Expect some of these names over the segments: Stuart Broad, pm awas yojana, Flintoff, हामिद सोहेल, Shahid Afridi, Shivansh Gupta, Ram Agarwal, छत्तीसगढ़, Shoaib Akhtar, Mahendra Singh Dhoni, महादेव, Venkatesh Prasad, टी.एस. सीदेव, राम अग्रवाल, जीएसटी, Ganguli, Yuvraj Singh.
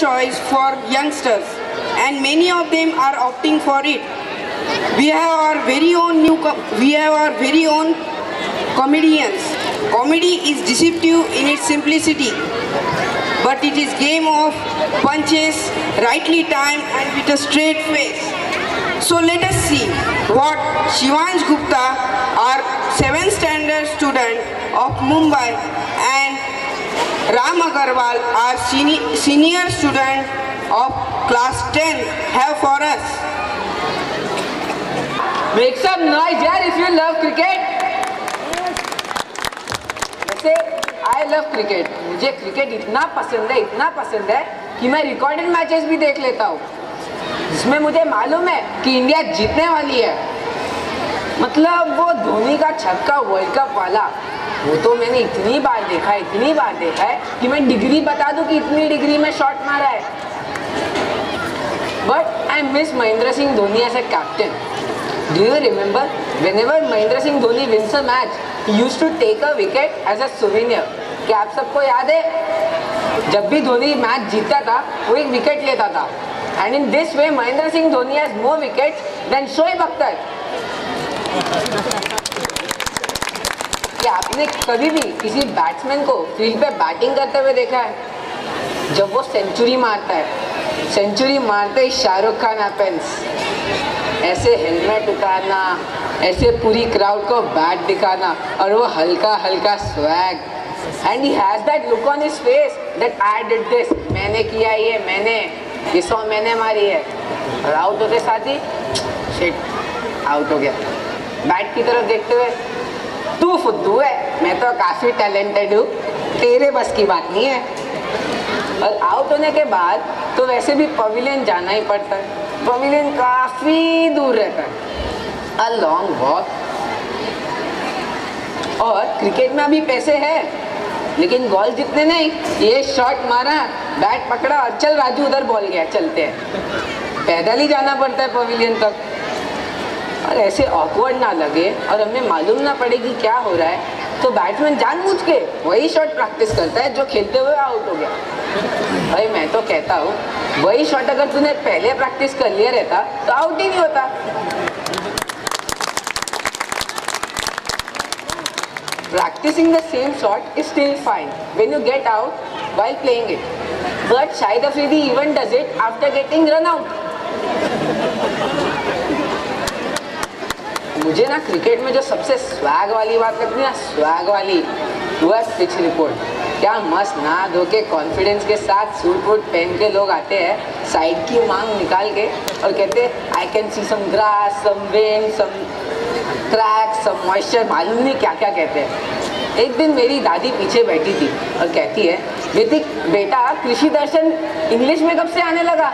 choice for youngsters, and many of them are opting for it. We have our very own comedians. Comedy is deceptive in its simplicity, but it is game of punches, rightly timed and with a straight face. So let us see what Shivansh Gupta, our 7th standard student of Mumbai, and Ram Agarwal, our senior student of class 10, have for us. Make some noise here if you love cricket. Say, I love cricket. मुझे cricket इतना पसंद है कि मैं recorded matches भी देख लेता हूँ, जिसमें मुझे मालूम है कि इंडिया जीतने वाली है। मतलब वो धोनी का छक्का वर्ल्ड कप वाला, वो तो मैंने इतनी बार देखा है कि मैं डिग्री बता दूँ कि इतनी डिग्री में शॉट मारा है। But I miss Mahendra Singh Dhoni as a captain. Do you remember whenever Mahendra Singh Dhoni wins a match, he used to take a wicket as a souvenir? क्या आप सबको याद है, जब भी धोनी मैच जीतता था वो एक विकेट लेता था. And in this way Mahendra Singh Dhoni has more wickets than Shoaib Akhtar. क्या आपने कभी भी किसी बैट्समैन को फील्ड पे बैटिंग करते हुए देखा है? जब वो सेंचुरी मारते ही शाहरुख खान हैपेंस, ऐसे हेलमेट उतारना, ऐसे पूरी क्राउड को बैट दिखाना, और वो हल्का हल्का swag. And he has that look on his face that I did this, मैंने किया ये, मैंने मारी है. और आउट होते साथ ही शिट, आउट हो गया. बैट की तरफ देखते हुए, तू फुद्दू है, मैं तो काफ़ी टैलेंटेड हूँ, तेरे बस की बात नहीं है. और आउट होने के बाद तो वैसे भी पवेलियन जाना ही पड़ता है. पवेलियन काफ़ी दूर रहता है, अ लॉन्ग वॉक. और क्रिकेट में अभी पैसे हैं, लेकिन बॉल जितने नहीं. ये शॉट मारा, बैट पकड़ा और चल राजू उधर बॉल गया, चलते हैं. पैदल ही जाना पड़ता है पवेलियन तक. और ऐसे ऑकवर्ड ना लगे और हमें मालूम ना पड़े कि क्या हो रहा है, तो बैट्समैन जानबूझ के वही शॉट प्रैक्टिस करता है जो खेलते हुए आउट हो गया. भाई मैं तो कहता हूँ, वही शॉट अगर तूने पहले प्रैक्टिस कर लिया रहता तो आउट ही नहीं होता. Practicing the same shot is still fine when you get out while playing it. But Shahid Afridi even does it after getting run out. मुझे ना क्रिकेट में जो सबसे स्वैग वाली बात लगती है ना, वो है पिच रिपोर्ट. क्या मस्त ना धो के कॉन्फिडेंस के साथ सूट वूट पहन के लोग आते हैं, साइड की मांग निकाल के, और कहते हैं I can see some grass, some vein, some crack, some moisture, मालूम नहीं क्या क्या कहते हैं. एक दिन मेरी दादी पीछे बैठी थी और कहती है, बेटा कृषि दर्शन इंग्लिश में कब से आने लगा?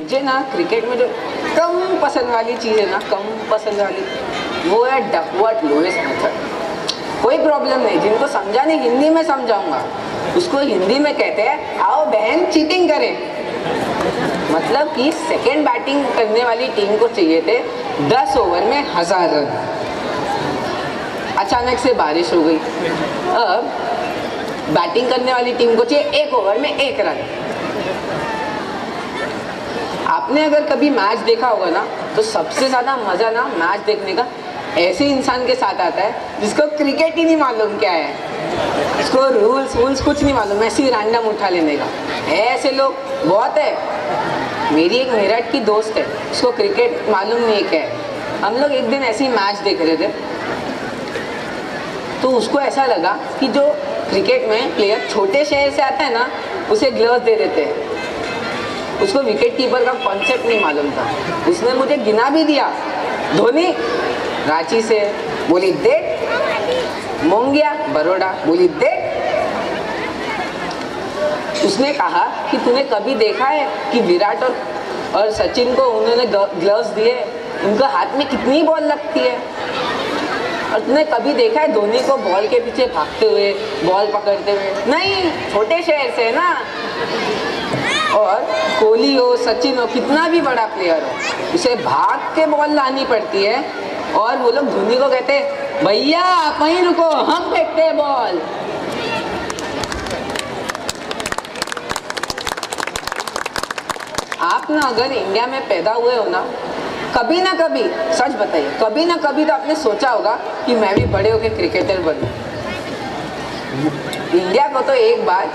मुझे ना क्रिकेट में जो कम पसंद वाली चीज़ है ना वो है डकवर्थ लुईस मेथड. कोई प्रॉब्लम नहीं, जिनको समझा नहीं हिंदी में समझाऊंगा. उसको हिंदी में कहते हैं, आओ बहन चीटिंग करें. मतलब कि सेकेंड बैटिंग करने वाली टीम को चाहिए थे 10 ओवर में 1000 रन. अचानक से बारिश हो गई, अब बैटिंग करने वाली टीम को चाहिए 1 ओवर में 1 रन. आपने अगर कभी मैच देखा होगा ना, तो सबसे ज़्यादा मज़ा ना मैच देखने का ऐसे इंसान के साथ आता है जिसको क्रिकेट ही नहीं मालूम क्या है, उसको रूल्स कुछ नहीं मालूम, ऐसे ही रैंडम उठा लेने का. ऐसे लोग बहुत है. मेरी एक मेरठ की दोस्त है, उसको क्रिकेट मालूम नहीं क्या है. हम लोग एक दिन ऐसे ही मैच देख रहे थे, तो उसको ऐसा लगा कि जो क्रिकेट में प्लेयर छोटे शहर से आता है ना, उसे ग्लव्स दे देते हैं. उसको विकेट कीपर का कॉन्सेप्ट नहीं मालूम था. उसने मुझे गिना भी दिया, धोनी रांची से, बोली देख, मोंगिया बड़ौदा, बोली देख. उसने कहा कि तूने कभी देखा है कि विराट और सचिन को उन्होंने ग्लव्स दिए, उनका हाथ में कितनी बॉल लगती है, और तूने कभी देखा है धोनी को बॉल के पीछे भागते हुए, बॉल पकड़ते हुए? नहीं, छोटे शहर से ना. और कोहली हो, सचिन हो, कितना भी बड़ा प्लेयर हो, उसे भाग के बॉल लानी पड़ती है, और वो लोग धोनी को कहते हैं भैया कहीं रुको, हम फेंकते हैं बॉल। आप ना अगर इंडिया में पैदा हुए हो ना, कभी ना कभी, सच बताइए, कभी ना कभी तो आपने सोचा होगा कि मैं भी बड़े होके क्रिकेटर बनूं। इंडिया को तो एक बार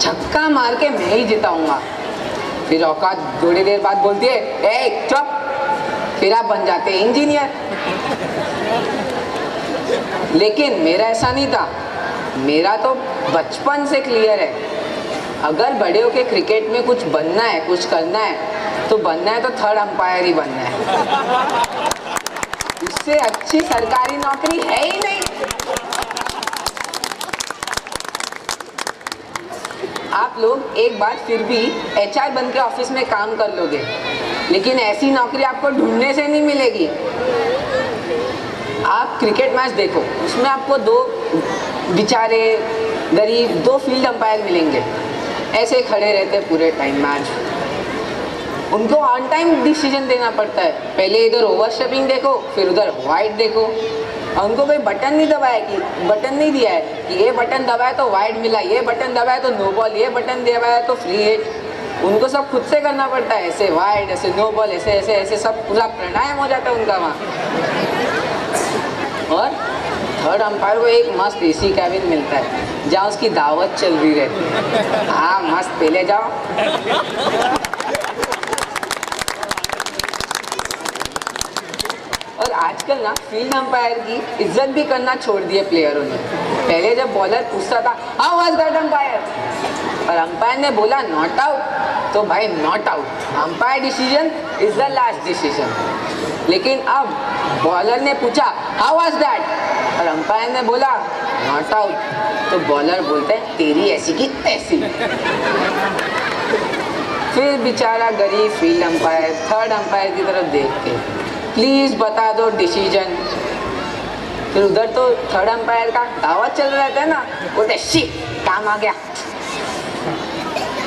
छक्का मार के मैं ही जिताऊंगा, फिर औकात थोड़ी देर बाद बोलती है ए चुप, फिर आप बन जाते हैं इंजीनियर। लेकिन मेरा ऐसा नहीं था, मेरा तो बचपन से क्लियर है अगर बड़े होके क्रिकेट में कुछ बनना है, कुछ करना है, तो बनना है तो थर्ड अंपायर ही बनना है। उससे अच्छी सरकारी नौकरी है ही नहीं। आप लोग एक बार फिर भी HR बनकर ऑफिस में काम कर लोगे, लेकिन ऐसी नौकरी आपको ढूंढने से नहीं मिलेगी। आप क्रिकेट मैच देखो, उसमें आपको दो बेचारे गरीब, दो फील्ड अंपायर मिलेंगे, ऐसे खड़े रहते पूरे टाइम मैच। उनको ऑन टाइम डिसीजन देना पड़ता है, पहले इधर ओवर स्टेपिंग देखो, फिर उधर वाइड देखो, और उनको कोई बटन नहीं दबाया, कि बटन नहीं दिया है कि ये बटन दबाया तो वाइड मिला, ये बटन दबाया तो नो बॉल, ये बटन दबाया तो फ्री हिट। उनको सब खुद से करना पड़ता है, ऐसे वाइड, ऐसे नो बॉल, ऐसे ऐसे ऐसे सब पूरा प्राणायाम हो जाता है उनका वहाँ। और थर्ड अंपायर को एक मस्त AC कैबिन मिलता है जहाँ उसकी दावत चल रही रहती है। हाँ मस्त, पहले जाओ। और आजकल ना फील्ड अंपायर की इज्जत भी करना छोड़ दिए प्लेयरों ने। पहले जब बॉलर पूछता था हाउ वाज दैट अंपायर, और अंपायर ने बोला नॉट आउट, तो भाई not out, umpire decision is the last decision. लेकिन अब बॉलर ने पूछा हाउ वाज दैट, और अंपायर ने बोला नॉट आउट, तो बॉलर बोलते हैं तेरी ऐसी की ऐसी। फिर बेचारा गरीब फील्ड अंपायर थर्ड अंपायर की तरफ देख के प्लीज बता दो डिसीजन। फिर उधर तो थर्ड अंपायर का दावा चल रहा था ना, बोलते शिट काम आ गया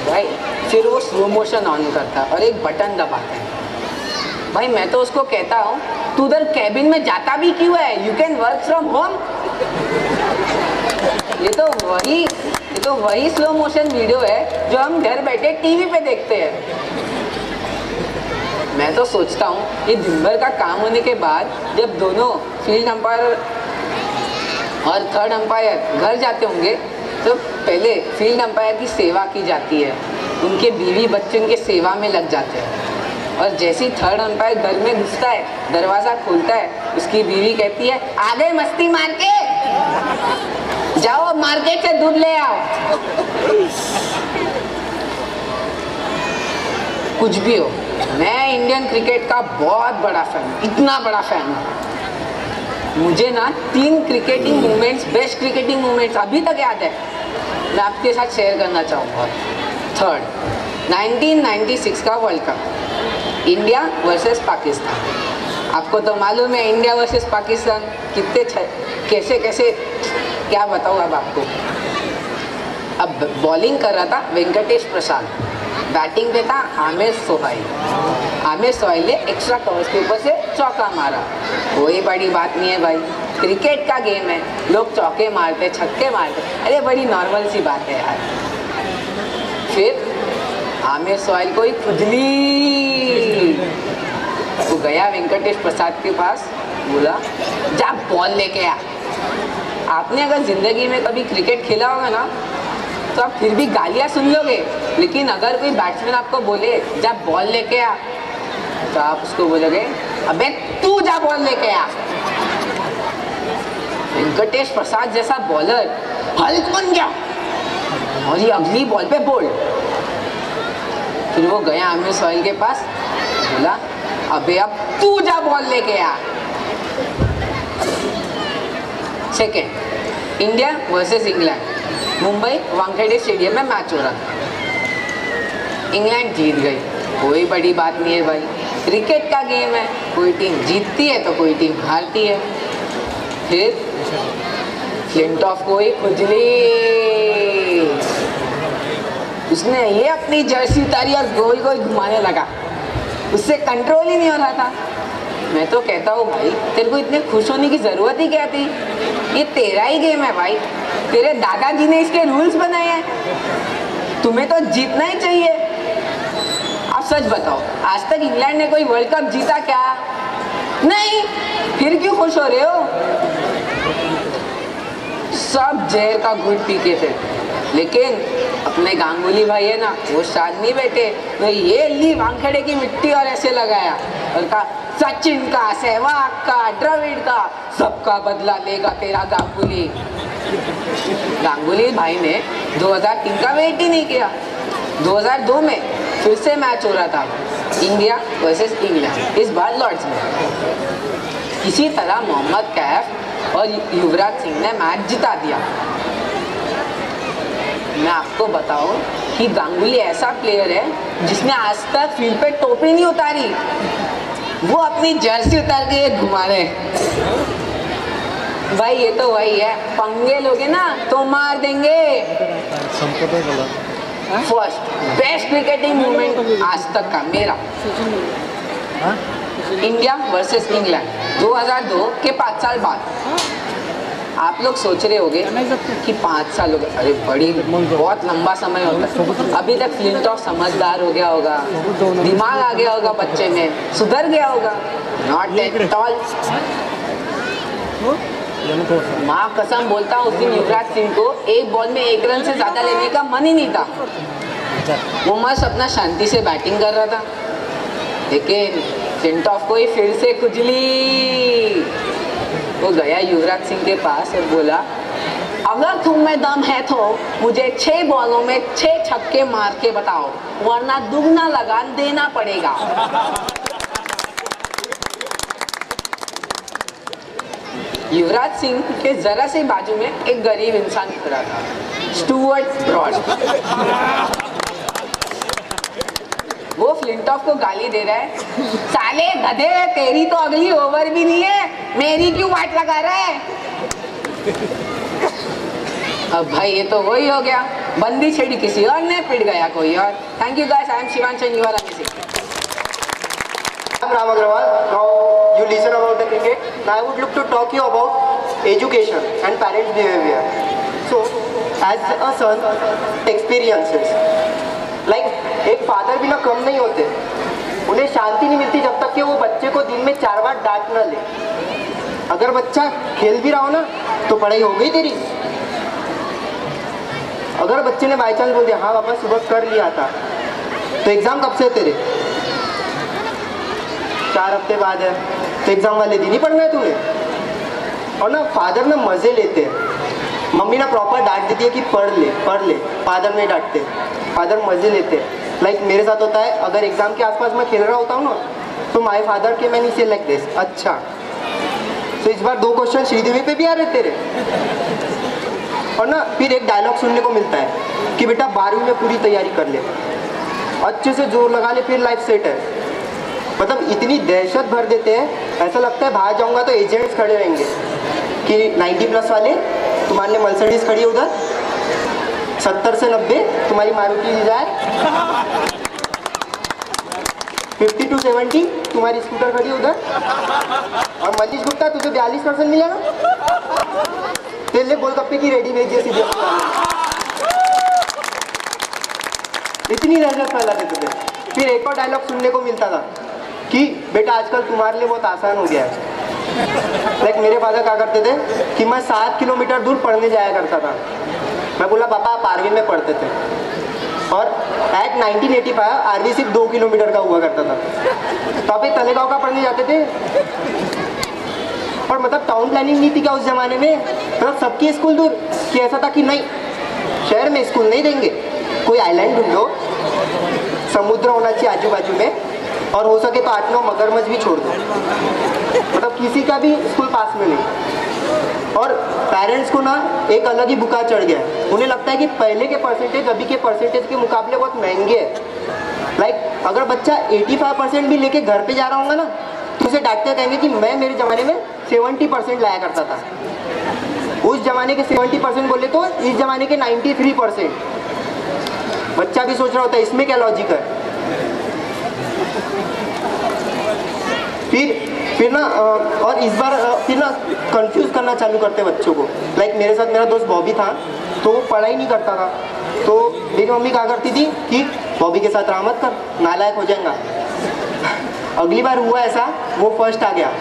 भाई। फिर वो स्लो मोशन ऑन करता और एक बटन दबाता है। भाई मैं तो उसको कहता हूँ तू उधर कैबिन में जाता भी क्यों है, you can work from home. ये तो वही स्लो मोशन वीडियो है जो हम घर बैठे टीवी पे देखते हैं। मैं तो सोचता हूँ ये दिन भर का काम होने के बाद जब दोनों फील्ड अंपायर और थर्ड अंपायर घर जाते होंगे तो पहले फील्ड अंपायर की सेवा की जाती है, उनके बीवी बच्चों के सेवा में लग जाते हैं। और जैसे ही थर्ड अंपायर घर में घुसता है, दरवाजा खोलता है, उसकी बीवी कहती है आ गए मस्ती मार के, जाओ मार्केट से दूध ले आओ। कुछ भी हो, मैं इंडियन क्रिकेट का बहुत बड़ा फैन, इतना बड़ा फैन हूँ। मुझे ना 3 cricketing moments, best cricketing moments अभी तक याद है, मैं आपके साथ शेयर करना चाहूँगा। थर्ड, 1996 का world cup, India versus Pakistan. आपको तो मालूम है इंडिया वर्सेस पाकिस्तान कितने कैसे कैसे, क्या बताऊँ अब आपको। अब बॉलिंग कर रहा था वेंकटेश प्रसाद, बैटिंग पे था हामिद सोहेल। हामिद सोहेल ने एक्स्ट्रा कवर्स के ऊपर से चौका मारा। कोई बड़ी बात नहीं है भाई, क्रिकेट का गेम है, लोग चौके मारते, छक्के मारते, अरे बड़ी नॉर्मल सी बात है यार। फिर हामिद सोहेल कोई खुजली, वो गया वेंकटेश प्रसाद के पास, बोला जा बॉल लेके आ। आपने अगर ज़िंदगी में कभी क्रिकेट खेला होगा ना तो आप फिर भी गालियाँ सुन लोगे, लेकिन अगर कोई बैट्समैन आपको बोले जा बॉल लेके आ तो आप उसको बोलोगे अबे तू जा बॉल लेके आ। वेंकटेश प्रसाद जैसा बॉलर हल्क बन गया और ये अगली बॉल पे बोल्ड। फिर वो गया आमिर सोहेल के पास, बोला अबे अब तू जा बॉल लेके आ। Second, India versus England, Mumbai Wankhede stadium में मैच हो रहा था। इंग्लैंड जीत गई, कोई बड़ी बात नहीं है भाई, क्रिकेट का गेम है, कोई टीम जीतती है तो कोई टीम हारती है। फिर फ्लिंटॉफ को ही खुजली, उसने ये अपनी जर्सी उतारी और गोल गोल घुमाने लगा, उससे कंट्रोल ही नहीं हो रहा था। मैं तो कहता हूँ भाई तेरे को इतने खुश होने की ज़रूरत ही क्या थी, ये तेरा ही गेम है भाई, तेरे दादाजी ने इसके रूल्स बनाए हैं, तुम्हें तो जीतना ही चाहिए। आप सच बताओ आज तक इंग्लैंड ने कोई वर्ल्ड कप जीता क्या? नहीं, फिर क्यों खुश हो रहे हो? सब जहर का घूंट पी के थे, लेकिन अपने गांगुली भाई है ना, वो शादी बैठे तो ये ली वांखड़े की मिट्टी और ऐसे लगाया और कहा सचिन का, सहवाग का, द्रविड़ का, सबका बदला लेगा तेरा गांगुली। गांगुली भाई ने 2003 का वेट ही नहीं किया। 2002 में फिर से मैच हो रहा था इंडिया वर्सेस इंग्लैंड, इस बार लॉर्ड्स में। इसी तरह मोहम्मद कैफ और युवराज सिंह ने मैच जिता दिया। मैं आपको बताऊं कि गांगुली ऐसा प्लेयर है जिसने आज तक फील्ड पे टोपी नहीं उतारी, वो अपनी जर्सी उतार के घुमा रहे। भाई ये तो वही है, पंगे लोगे ना तो मार देंगे। फर्स्ट बेस्ट क्रिकेटिंग मूवमेंट आज तक का मेरा इंडिया वर्सेस इंग्लैंड 2002 के 5 साल बाद। आप लोग सोच रहे होंगे कि 5 साल हो गए, अरे बड़ी बहुत लंबा समय होता है। अभी तक फ्लिंटॉफ समझदार हो गया होगा, दिमाग आ गया होगा, बच्चे में सुधर गया होगा। नॉट एट ऑल, माँ कसम बोलता हूँ, उस दिन युवराज सिंह को 1 बॉल में 1 रन से ज़्यादा लेने का मन ही नहीं था। वो मस्त अपना शांति से बैटिंग कर रहा था, लेकिन फ्लिंटॉफ को ही फिर से खुजली। वो गया युवराज सिंह के पास और बोला, अगर तुम में दम है तो मुझे 6 बॉलों में 6 छक्के मार के बताओ, वरना दुगना लगान देना पड़ेगा। युवराज सिंह के जरा से बाजू में एक गरीब इंसान खड़ा था, स्टुअर्ट ब्रॉड। वो फ्लिंटॉफ को गाली दे रहा है, साले गधे तेरी तो अगली ओवर भी नहीं है, मेरी क्यों वाट लगा रहा है। अब भाई ये तो वही हो गया, बंदी छेड़ी किसी और ने, पिट गया कोई और। Thank you guys, I am Shivansh and you are amazing. राम अग्रवाल, now you listen about the cricket, I would look to talk you about education and parents behaviour. So as a son experiences like एक father भी ना कम नहीं होते, उन्हें शांति नहीं मिलती जब तक कि वो बच्चे को दिन में 4 बार डांट ना ले। अगर बच्चा खेल भी रहा हो ना तो पढ़ाई हो गई तेरी। अगर बच्चे ने बाई चांस बोल दिया हाँ पापा सुबह कर लिया था, तो एग्जाम कब से तेरे? 4 हफ्ते बाद है, तो एग्जाम वाले दिन ही पढ़ना है तुम्हें। और ना फादर ना मजे लेते हैं, मम्मी ना प्रॉपर डांट देती है कि पढ़ ले, फादर नहीं डांटते, फादर मजे लेते हैं। लाइक मेरे साथ होता है, अगर एग्जाम के आसपास मैं खेल रहा होता हूँ ना तो माय फादर के मैन से लाइक दिस, अच्छा तो इस बार 2 क्वेश्चन श्रीदेवी पे भी आ रहे तेरे। और ना फिर एक डायलॉग सुनने को मिलता है कि बेटा 12वीं में पूरी तैयारी कर ले, अच्छे से जोर लगा ले, फिर लाइफ सेट है। मतलब इतनी दहशत भर देते हैं, ऐसा लगता है बाहर जाऊँगा तो एजेंट्स खड़े रहेंगे कि 90+ वाले, तुम्हारे लिए मर्सिडीज खड़ी है उधर, 70 से 90 तुम्हारी मारुति डिजायर, 50 to 70 तुम्हारी स्कूटर खड़ी उधर, और मनीष गुप्ता तुझे 42% मिला ना, तेरे लिए गोलगप्पे की रेडी भेजिए सीधे। इतनी दहशत फैला थे तुझे। फिर एक और डायलॉग सुनने को मिलता था कि बेटा आजकल तुम्हारे लिए बहुत आसान हो गया है। लाइक मेरे फादर क्या करते थे कि मैं 7 किलोमीटर दूर पढ़ने जाया करता था। मैं बोला पापा आप आरवी में पढ़ते थे, और एट 1985 आरवी सिर्फ 2 किलोमीटर का हुआ करता था, तो आप तलेगांव का पढ़ने जाते थे। और मतलब टाउन प्लानिंग नहीं थी क्या उस जमाने में, मतलब सबकी स्कूल दूर, कि ऐसा था कि नहीं शहर में स्कूल नहीं देंगे, कोई आइलैंड ढूंढ लो, समुद्र होना चाहिए आजू बाजू में, और हो सके तो 8-9 मगरमच्छ भी छोड़ दो, मतलब किसी का भी स्कूल पास में नहीं। और पेरेंट्स को ना एक अलग ही बुखार चढ़ गया है, उन्हें लगता है कि पहले के परसेंटेज अभी के परसेंटेज के मुकाबले बहुत महंगे हैं। लाइक अगर बच्चा 85% भी लेके घर पे जा रहा होगा ना तो उसे डांटते कहेंगे कि मैं मेरे ज़माने में 70% लाया करता था, उस ज़माने के 70% बोले तो इस ज़माने के 93%। बच्चा भी सोच रहा होता है इसमें क्या लॉजिक है। फिर ना और इस बार फिर ना कंफ्यूज करना चालू करते बच्चों को। लाइक मेरे साथ मेरा दोस्त बॉबी था, तो पढ़ाई नहीं करता था, तो मेरी मम्मी क्या करती थी कि बॉबी के साथ रहा मत कर, नालायक हो जाएगा। अगली बार हुआ ऐसा, वो फर्स्ट आ गया,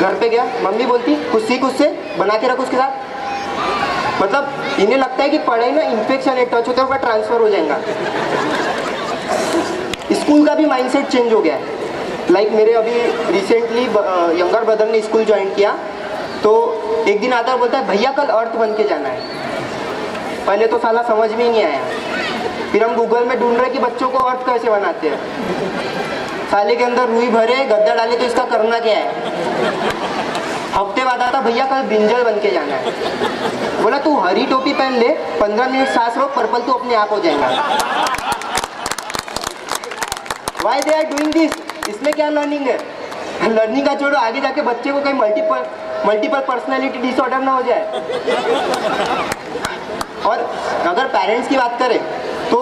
घर पे गया, मम्मी बोलती कुछ से बना के रखो उसके साथ। मतलब इन्हें लगता है कि पढ़ाई ना इन्फेक्शन है, टच होते हुए ट्रांसफर हो जाएगा। स्कूल का भी माइंडसेट चेंज हो गया है। लाइक मेरे अभी रिसेंटली यंगर ब्रदर ने स्कूल ज्वाइन किया, तो एक दिन आता है बोलता है भैया कल अर्थ बन के जाना है। पहले तो साला समझ में ही नहीं आया, फिर हम गूगल में ढूंढ रहे कि बच्चों को अर्थ कैसे बनाते हैं। साले के अंदर रुई भरे गद्दा डाले, तो इसका करना क्या है। हफ्ते बाद आता भैया कल बिंजल बन के जाना है। बोला तू हरी टोपी पहन ले, 15 मिनट सांस रोक, पर्पल तो अपने आप हो जाएगा। Why they are doing this? इसमें क्या लर्निंग है? लर्निंग का छोड़ो, आगे जाके बच्चे को कहीं मल्टीपल पर्सनैलिटी डिसऑर्डर ना हो जाए। और अगर पेरेंट्स की बात करें तो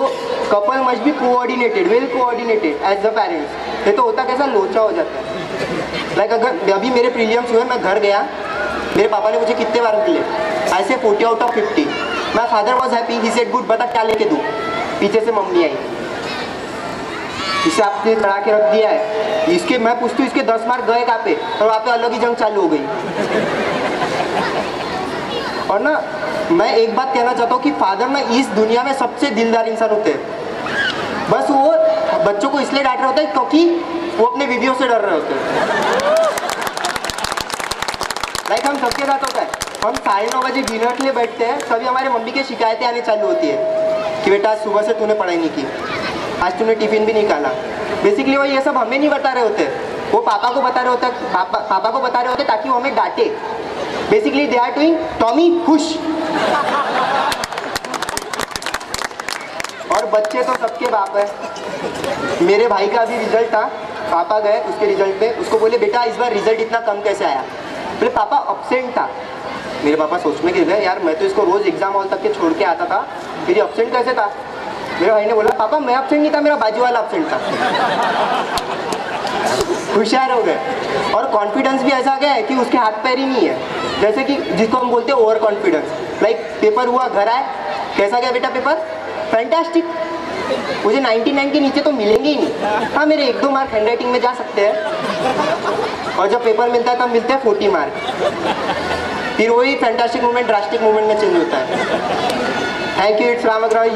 couple must be coordinated, well coordinated as the parents. ये तो होता कैसा, लोचा हो जाता है। लाइक अगर अभी मेरे प्रीलियम्स हुए, मैं घर गया, मेरे पापा ने मुझे कितने बार मिले, आई से 40 out of 50। My father was happy, he said good, बता क्या लेके दूँ। पीछे से मम्मी आई, इसे आपने बढ़ा के रख दिया है, इसके मैं पूछती हूँ इसके 10 मार्क गए कहाँ पे, और वहाँ पे अलग ही जंग चालू हो गई। और ना मैं एक बात कहना चाहता हूँ कि फादर ना इस दुनिया में सबसे दिलदार इंसान होते हैं। बस वो बच्चों को इसलिए डांट रहे होते हैं क्योंकि वो अपने वीडियो से डर रहे होते हैं। लाइक हम सबके साथ होता है, हम 9:30 बजे डिनर के लिए बैठते हैं, सभी हमारे मम्मी की शिकायतें आने चालू होती है कि बेटा आज सुबह से तूने पढ़ाई नहीं की, आज तुमने टिफिन भी नहीं खाला। बेसिकली वो ये सब हमें नहीं बता रहे होते, वो पापा को बता रहे होते, पापा को बता रहे होते ताकि वो हमें डांटे। Basically they are doing Tommy खुश। और बच्चे तो सबके बाप है। मेरे भाई का भी रिजल्ट था, पापा गए उसके रिजल्ट पे, उसको बोले बेटा इस बार रिजल्ट इतना कम कैसे आया। बोले पापा अपसेंट था। मेरे पापा सोचने के गए, यार मैं तो इसको रोज एग्जाम हॉल तक के छोड़ के आता था, फिर अपसेंट कैसे था। मेरे भाई ने बोला पापा मैं अपसेंट नहीं था, मेरा बाजू वाला अपसेंट था। होशियार हो गए। और कॉन्फिडेंस भी ऐसा गया है कि उसके हाथ पैर ही नहीं है, जैसे कि जिसको हम बोलते हैं ओवर कॉन्फिडेंस। लाइक पेपर हुआ, घर आए, कैसा गया बेटा पेपर? फैंटास्टिक, मुझे 99 के नीचे तो मिलेंगे ही नहीं। हाँ मेरे 1-2 मार्क हैंड राइटिंग में जा सकते हैं, और जब पेपर मिलता है तब मिलते हैं 40 मार्क। फिर वही फैंटास्टिक मूवमेंट ड्रास्टिक मूवमेंट में चेंज होता है। Thank you, it's राम अग्रवाल।